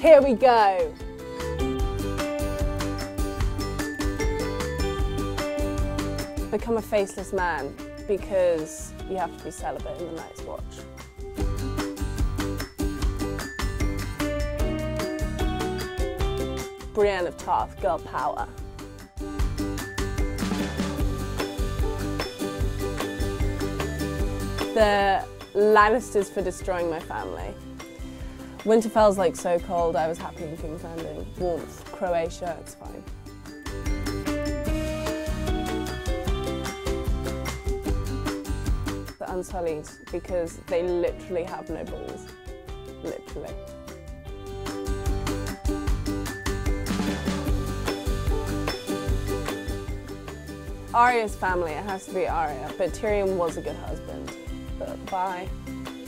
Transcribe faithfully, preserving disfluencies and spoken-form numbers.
Here we go. Become a faceless man because you have to be celibate in the Night's Watch. Brienne of Tarth, girl power. The Lannisters for destroying my family. Winterfell's like so cold, I was happy in King's Landing. Warmth, Croatia, it's fine. The Unsullied, because they literally have no balls. Literally. Arya's family, it has to be Arya, but Tyrion was a good husband. But bye.